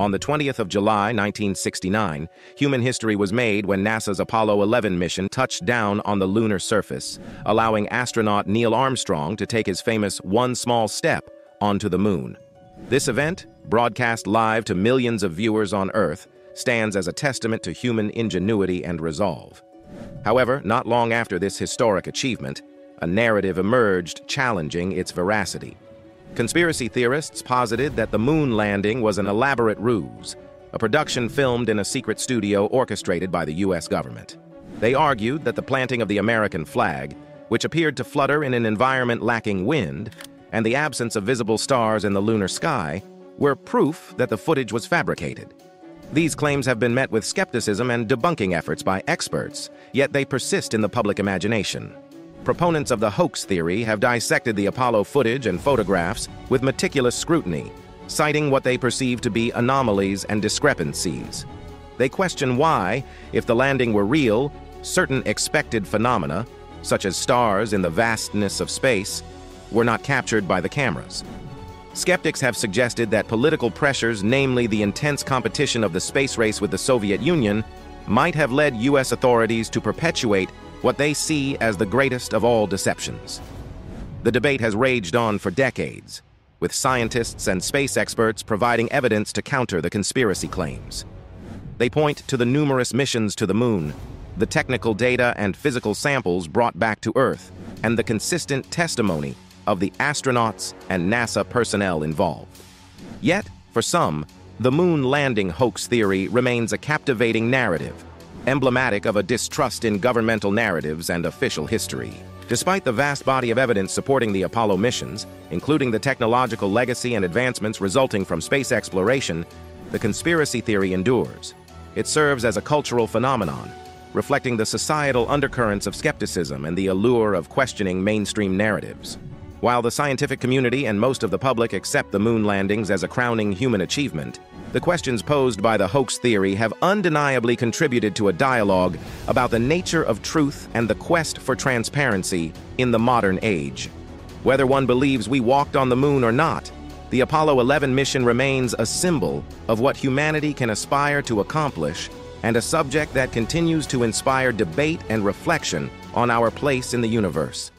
On the 20th of July, 1969, human history was made when NASA's Apollo 11 mission touched down on the lunar surface, allowing astronaut Neil Armstrong to take his famous one small step onto the Moon. This event, broadcast live to millions of viewers on Earth, stands as a testament to human ingenuity and resolve. However, not long after this historic achievement, a narrative emerged challenging its veracity. Conspiracy theorists posited that the moon landing was an elaborate ruse, a production filmed in a secret studio orchestrated by the U.S. government. They argued that the planting of the American flag, which appeared to flutter in an environment lacking wind, and the absence of visible stars in the lunar sky, were proof that the footage was fabricated. These claims have been met with skepticism and debunking efforts by experts, yet they persist in the public imagination. Proponents of the hoax theory have dissected the Apollo footage and photographs with meticulous scrutiny, citing what they perceive to be anomalies and discrepancies. They question why, if the landing were real, certain expected phenomena, such as stars in the vastness of space, were not captured by the cameras. Skeptics have suggested that political pressures, namely the intense competition of the space race with the Soviet Union, might have led U.S. authorities to perpetuate what they see as the greatest of all deceptions. The debate has raged on for decades, with scientists and space experts providing evidence to counter the conspiracy claims. They point to the numerous missions to the Moon, the technical data and physical samples brought back to Earth, and the consistent testimony of the astronauts and NASA personnel involved. Yet, for some, the moon landing hoax theory remains a captivating narrative, emblematic of a distrust in governmental narratives and official history. Despite the vast body of evidence supporting the Apollo missions, including the technological legacy and advancements resulting from space exploration, the conspiracy theory endures. It serves as a cultural phenomenon, reflecting the societal undercurrents of skepticism and the allure of questioning mainstream narratives. While the scientific community and most of the public accept the moon landings as a crowning human achievement, the questions posed by the hoax theory have undeniably contributed to a dialogue about the nature of truth and the quest for transparency in the modern age. Whether one believes we walked on the moon or not, the Apollo 11 mission remains a symbol of what humanity can aspire to accomplish, and a subject that continues to inspire debate and reflection on our place in the universe.